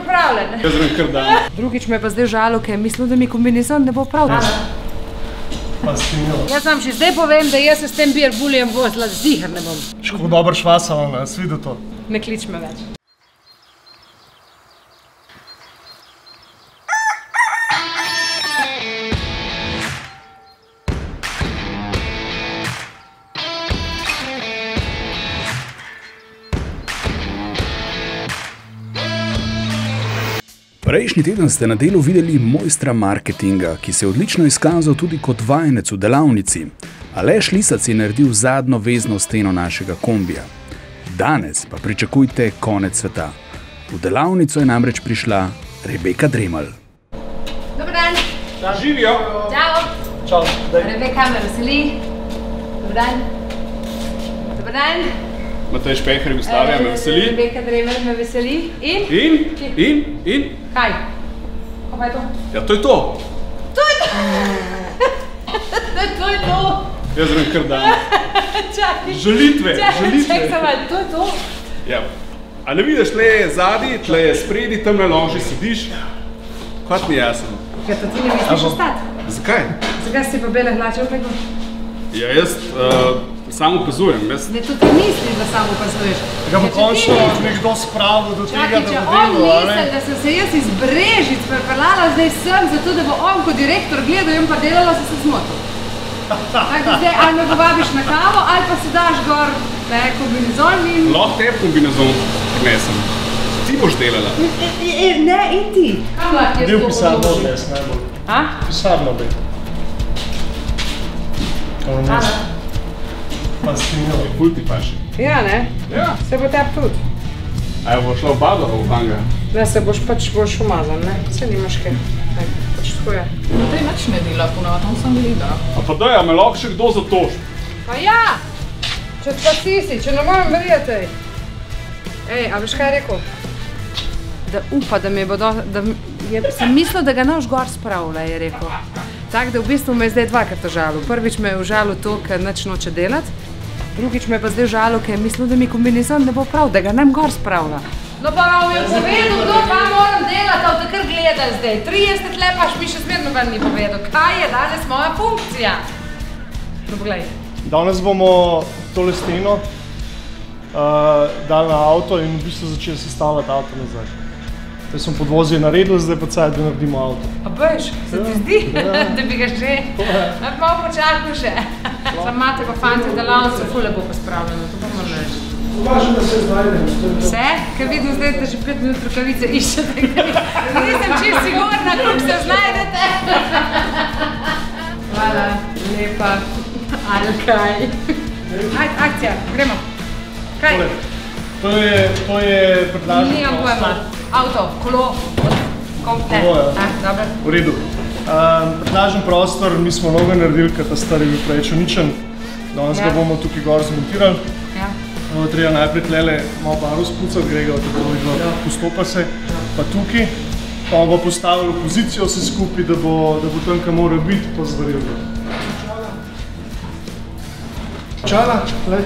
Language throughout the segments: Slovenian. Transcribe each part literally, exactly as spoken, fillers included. pripravljen. Jaz sem kar dan. Drugič me pa zdaj žalo, ker mislim, da mi kombinizem ne bo prav. Jaz vam še zdaj povem, da jaz se s tem Beer Bullijem vozila zihar ne bom. Še kako dobro švasa vam, jaz videl to. Ne klič me več. Prejšnji teden ste na delu videli mojstra marketinga, ki se je odlično izkazal tudi kot vajenec v delavnici. Aleš Lisac je naredil zadnjo vezno steno našega kombija. Danes pa pričakujte konec sveta. V delavnico je namreč prišla Rebeka Dremelj. Dober dan. Da, živijo. Čau. Čau. Rebeka me veseli. Dober dan. Dober dan. Matej Špehar, Jugoslavija, me veseli. Rebeka Dremelj me veseli. In? In? In? In? Kaj? Kaj pa je to? Ja, to je to. To je to! To je to! Jaz zrem kar dan. Čakaj. Žalitve, žalitve. Čakaj, čakaj, to je to? Ja. A ne vidiš, tle je zadnji, tle je spredi, tam na lonži sediš. Kaj ti jasno? Ker to ti ne misliš ostati. Zakaj? Zakaj si pa bele hlače obleko? Ja, jaz... Sam upazujem. Ne, tudi misliš, da sam upazuješ. Ga bo končno nekdo spravil do tega, da bo delo, ali? Čakaj, če on misel, da sem se jaz iz Brežic prepeljala zdaj sem, zato da bo on kot direktor gledal in pa delala, se se zmotil. Tako da zdaj ali me povabiš na kavo, ali pa si daš gor kombinezon in... Lahko te kombinezon prinesem. Ti boš delala. Ne, in ti. Kam lahko jaz to podložim? Del pisarno odnes najbolj. A? Pisarno bi. Aha. Pa stinjali. Ful ti paši. Ja, ne? Ja. Se bo tep tudi. A je bo šla v bado, v hanga? Ne, se boš pač boš umazan, ne? Se nimaš kaj. Pač tako je. No, te nič ne dela, ponavno, tam sem videla. A pa daj, a me lahko še kdo zatoži? Pa ja! Če pa ti si, če ne morem verjeti. Ej, a veš kaj je rekel? Da upa, da mi je bodo... Sem mislil, da ga ne boš gor spravila, je rekel. Tako da v bistvu me je zdaj dvakrat ožalil. Prvič me je ožalil to, ker nič noče delati. Drugič me je pa zdaj ožalil, ker je mislil, da mi kombinizem ne bo prav, da ga ne bom gor spravila. No pa vam je povedal, kdo pa moram delati, ali te kar gledaj zdaj. trideset let paš mi še zmerno vam ni povedal. Kaj je danes moja funkcija? No poglej. Danes bomo tole steno dali na avto in v bistvu začeli sestavljati avto nazaj. Zdaj sem podvozje naredil, zdaj pa caj, da naredimo avto. A bojiš? Se ti zdi, da bi ga že? Naj malo počakil še. Sam imate pa fanti v delavnici, ful lepo pospravljeno, to bomo reči. Uvažem, da se znajdem. Vse? Ker vidim zdaj, da že pet minut rokavice iščete. Nisem čist sigurna, koliko se znajdete. Hvala, lepa. Ali kaj? Ajde, akcija, gremo. Kaj? To je predlažen. Nijam pojma. Avto, kolo, kompne. V redu. Predlažen prostor, mi smo mnogo naredili, ker ta star je bil preveč uničen. Danes ga bomo tukaj gor zmontirali. Treba najprej tlele malo baru spucati, gre ga v tako postopa se, pa tukaj. Pa bo postavili v pozicijo vse skupaj, da bo tam, kar mora biti, pa zvaril ga. Čala, le.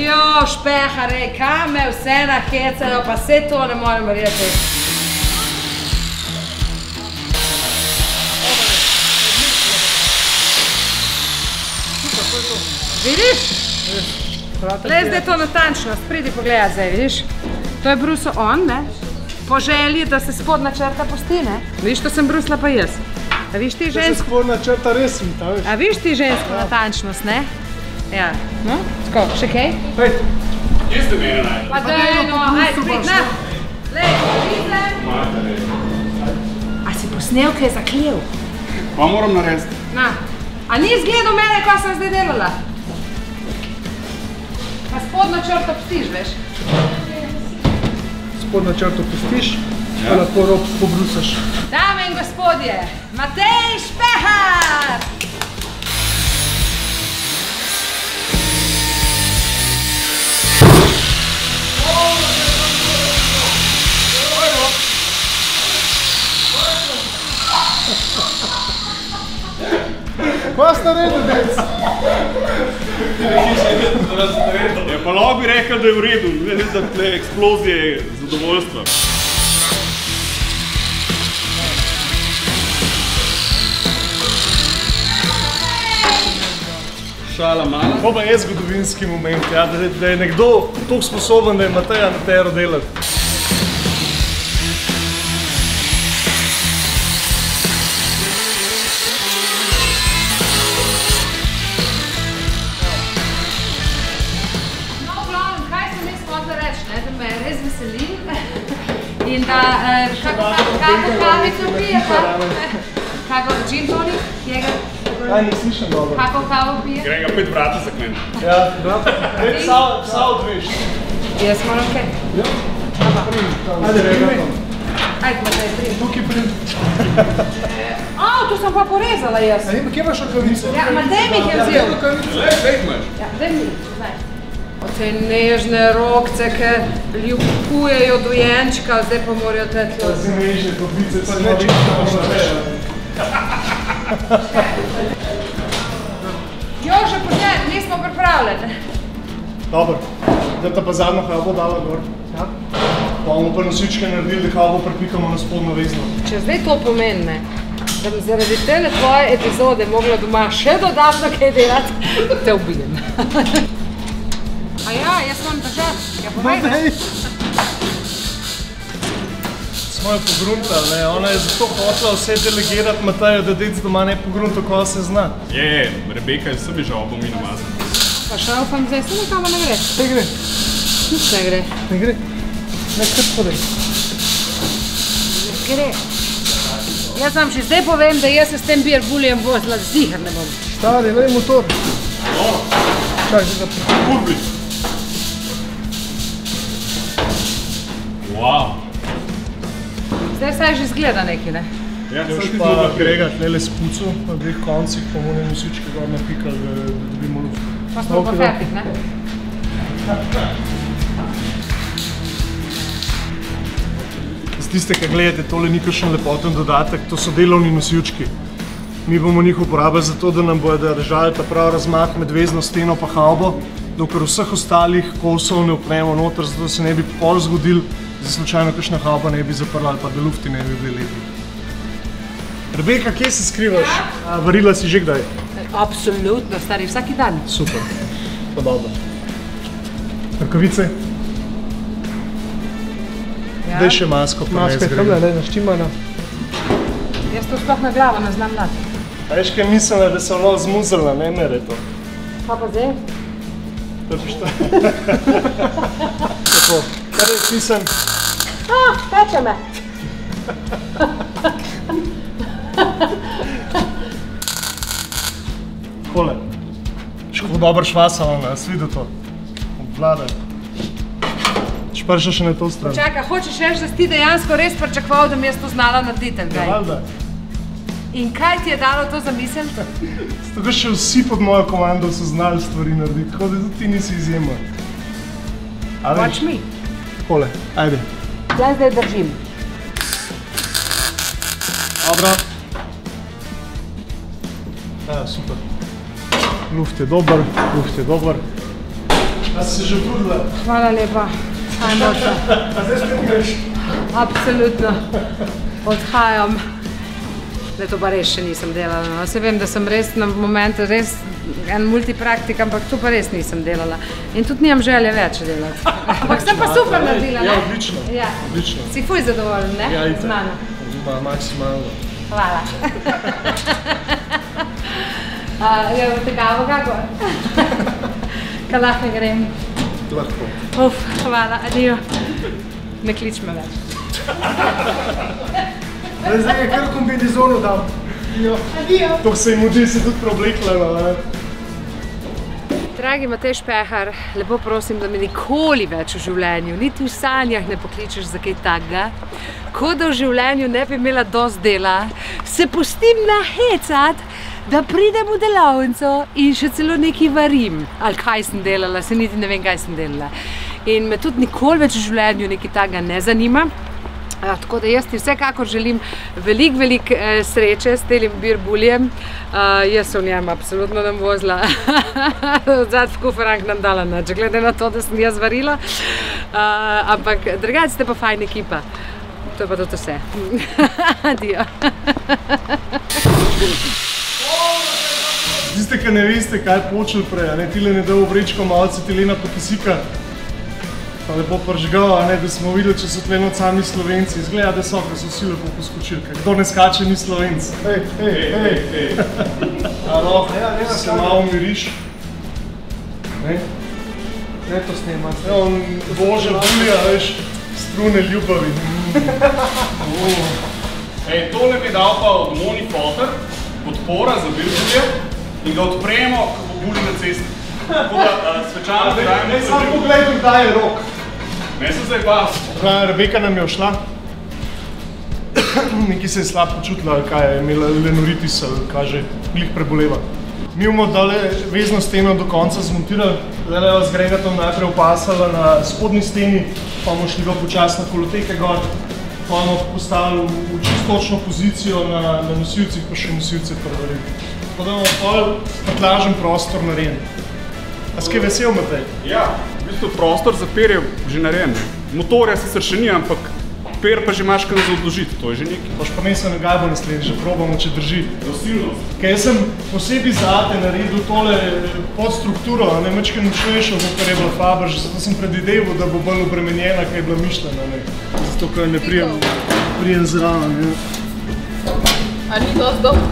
Jo, Špehare, kam me vse nahecajo, pa vse to ne morem verjeti. Vidiš? Lej, zdaj to natančnost, pridi pogledati zdaj, vidiš? To je brusil on, ne? Po želji, da se spodna črta pusti, ne? Vidiš, to sem brusila pa jaz. A viš ti žensko... To se spodna črta res smita, viš? A viš ti žensko natančnost, ne? Ja, no, tako, še kaj? Pej, jaz te mene najde. Pa daj, no, ajde, prid, na. Lej, pridem. A si posnel, kaj je zakljev? Pa moram narediti. Na, a ni izgledal mene, ko sem zdaj delala? A spodno črto pustiš, veš? Spodno črto pustiš, pa lahko rob pobrusaš. Dame in gospodje, Matej Špehar! Kaj ste naredili, dec? Je pa Pa lahko bi rekel, da je v redu, ne da tle eksplozije zadovoljstva. Šala malo. To pa je zgodovinski moment, ja, da, da je nekdo toliko sposoben, da je Mateja na tero delati. In da, kako kavico pije, kako gin tonic, jega? Aj, ne slišam dobro. Kako kavo pije? Grega pet vrata zaklen. Ja, psa odveš. Jaz moram kaj? Ja. Ajde, Rega. Ajde, Matej, prim. Tukaj prim. A, tu sem pa porezala jaz. A ne, pa kje imaš kavico? Ja, Matej mi jih je vzel. Lej, dej imaš. Ja, dej mi, znaj. Te nežne rokce, ki ljubujejo dojenčka, zdaj pa morajo teti. Pa si nežne kopice, pa ne čisto možno veža. Jože, potem, nismo pripravljeni. Dobro, zdaj ta pa zadnjo halbo dala gor. Pa bomo pa nosičke naredili, da halbo pripikamo na spodno vezno. Če zdaj to pomeni, ne? Da bi zaradi tele tvoje epizode mogla doma še dodatno kaj delati, te ubijem. A ja, jaz moram držati, ja povejte. Smo jo pogruntali, ne, ona je zato hotela vse delegirati Matejo, da dec doma ne pogrunto, ko se zna. Je, je, Rebeka je vse bi žal, bom in vas. Pa šel sem zdaj, se nekamo ne gre. Ne gre. Nič ne gre. Ne gre. Ne, kar podaj. Ne gre. Jaz vam še zdaj povem, da jaz se s tem Beer Bullijem vozila zihar ne bom. Stari, lej motor. Kaj se zapravo? Kurbi! Wow! Zdaj saj že izgleda nekaj, ne? Ja, zdaj še pa Grega tlele spucu na dveh koncih, pa mu ne nosičke gor napikali, da dobimo luft. Pa smo pa fertik, ne? Z tiste, ki gledate, tole ni kakšen lepoten dodatek, to so delovni nosički. Mi bomo njih uporabili zato, da nam bojo držali ta prav razmah med vezno steno pa halbo, dokler vseh ostalih kosov ne opnemo noter, zato se ne bi pol zgodil, da slučajno kakšna halba ne bi zaprla ali pa da lufti ne bi bili lepi. Rebeka, kje se skrivaš? A varila si že kdaj? Absolutno, stari, vsaki dan. Super, pa dobro. Rokavice? Daj še masko, pa ne zgredi. Masko je tam, naštimana. Jaz to sploh na glavo ne znam dati. A veš, kaj mislila, da sem lahko zmuzila, ne mere to. Pa pa zdaj? To je šta? Tako, kar je pisem. Ah, peče me. Kole, še kako dobro švasala na nas, videl to. Obvladaj. Šprša še na to stran. Počaka, hočeš reči, da si ti dejansko res pričakoval, da mi jaz to znala narediti, kaj? Ja, valjda. In kaj ti je dalo to zamisliti? Tako še vsi pod mojo komando so znali stvari narediti, tako da ti nisi izjema. Watch me. Kole, ajde. Jaz zdaj držim. Dobro. Ja, super. Luft je dober, luft je dober. A si se že trudila? Hvala lepa. Kaj moča. A zdaj spet greš? Absolutno. Odhajam. Ne, to pa res še nisem delala. Vse vem, da sem res na momentu res en multipraktik, ampak to pa res nisem delala. In tudi nimam želje več delati. Ampak sem pa super naredila, ne? Ja, odlično. Odlično. Si fuj zadovoljen, ne? Ja, itak. Z mano. Pa maksimalno. Hvala. Ja, v tegavo kako? Kaj lahko grem? Lahko. Uf, hvala, adijo. Ne klič me več. Zdaj je kar kombinizonu dam. Adijo. Adijo. Tok se jim odi, se tudi preoblekljala. Dragi Matej Špehar, lepo prosim, da me nikoli več v življenju, niti v sanjah ne pokličeš za kaj takega. Ko da v življenju ne bi imela dost dela, se pustim nahecat, da pridem v delavnico in še celo nekaj varim. Ali kaj sem delala, se niti ne vem, kaj sem delala. In me tudi nikoli več v življenju nekaj takega ne zanima. Tako da jaz ti vsekakor želim veliko, veliko sreče s telim Beer Bullijem. Jaz se v njem absolutno nam vozila. Zadnji kuferank nam dala nič, glede na to, da sem jaz varila. Ampak drugače ste pa fajn ekipa. To je pa to vse. Adijo. Tiste, ki ne veste, kaj počeli prej. Tile ne dal obrečko, malce Tilena potisika. Pa lepo pržgal, da smo videli, če so tleno sami Slovenci. Izgleda, da so, ker so vsi lepo poskočili. Kdo ne skače, ni Slovenc. Hej, hej, hej, hej. Alo, se malo umiriš. Ne? Ne to snema. On bože Bullija, veš, strune ljubavi. Hej, tole bi dal pa od Moni Potter, podpora za Beer Bullija, in ga odpremo, ko bo Bulli na cesti. Svečano dajmo... Ne, samo pogledaj, kdaj je rok. Ne se zdaj bas. Rebeka nam je ošla. Nekaj se je slab počutila, kaj je imela lenoritis ali kaj že, glih preboleva. Mi bomo dole vezno steno do konca zmontirali. Zdaj jo z Gregatom najprej opasala na spodnji steni, pa bomo šli ga počasno koloteke gor, pa bomo postavili v čistočno pozicijo na nosilcih, pa še nosilce prevarili. Pa da bomo pol prtlažen prostor narejen. A skaj vesel, Matej? Ja, v bistvu prostor za per je že narejen. Motorja sicer še ni, ampak per pa že imaš kaj za odložiti, to je že nekaj. Paš pa mesel nekaj bo naslednji, že probamo, če drži. Dosilno. Kaj jaz sem posebej zate naredil tole podstrukturo, ne mečkaj načnejšo, kot je bila Faber, že zato sem predvideval, da bo bolj obremenjena, kaj je bila mišljena. Zato, kaj ne prijem zraven. A ni dost dolg?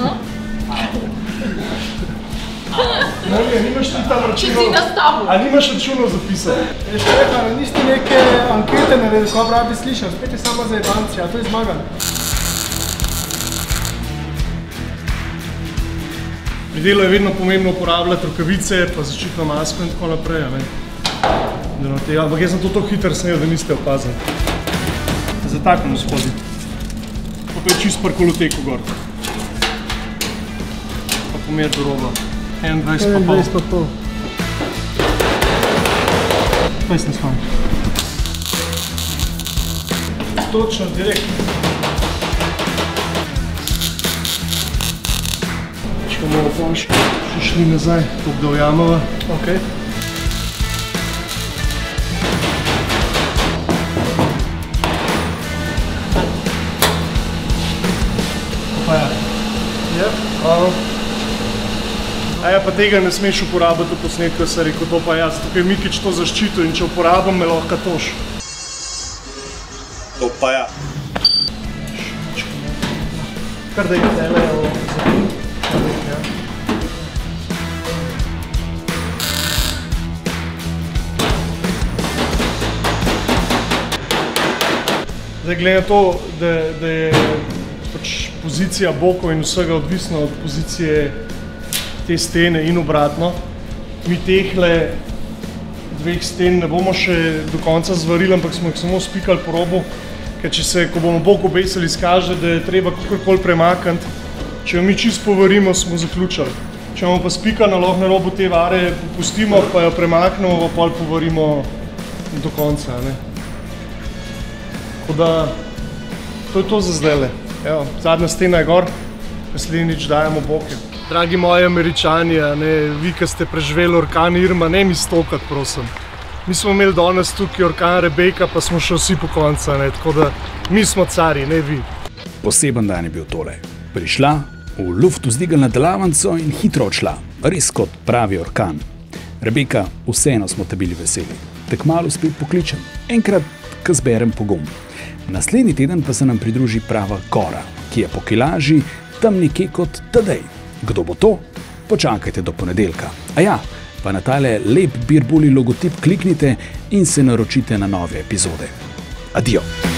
No? Molje, nimaš ti tam računov? A nimaš računov zapisal? Špehar, niš ti neke ankete naredil, ko pravi slišal, spet je sama za jebanci, a to je zmagan. Pri delu je vedno pomembno uporabljati rokavice, pa zaščitno masko in tako naprej. Ampak jaz sem to tako hitro snel, da niste opazili. Zataknemo spodaj. Pa to je čist par koloteko gor. Pa pomer do roba. enaindvajset pa pol. dvajset nas vam. Točno, direktno. Če bomo pol še šli nazaj, tako da ujamava. Okej. Pa ja. Jep. Hvala. Aja, pa tega ne smeš uporabiti v posnetku, jaz sem rekel, to pa jaz, tukaj je Mikič to zaščitil in če uporabim, me lahko toš. To pa ja. Kar da jih delajo zatim. Zdaj, glede na to, da je pozicija bokov in vsega odvisna od pozicije te stene in obratno. Mi tehle dveh sten ne bomo še do konca zvarili, ampak smo jih samo spikali po robu, ker če se, ko bomo bok obesili, izkaže, da je treba kakorkoli premakniti, če jo mi čisto povarimo, smo zaključali. Če bomo pa spikali, lahko na robu te vare popustimo, pa jo premaknemo, pa pol povarimo do konca. Tako da, to je to za zdajle. Evo, zadnja stena je gor, naslednjič dajemo boke. Dragi moji Američani, vi, ki ste preživeli orkan Irma, ne mi stokat, prosim. Mi smo imeli danes tukaj orkan Rebeka, pa smo še vsi po koncu, tako da mi smo cari, ne vi. Poseben dan je bil tole. Prišla, v luftu zdigala delavanco in hitro odšla, res kot pravi orkan. Rebeka, vseeno smo te bili veseli. Te kmalu spet pokličem, enkrat, ko zberem pogum. Naslednji teden pa se nam pridruži prava gora, ki je po kilaži tam nekje kot Tadej. Kdo bo to? Počakajte do ponedeljka. A ja, pa na tale lep Beer Bulli logotip kliknite in se naročite na nove epizode. Adijo!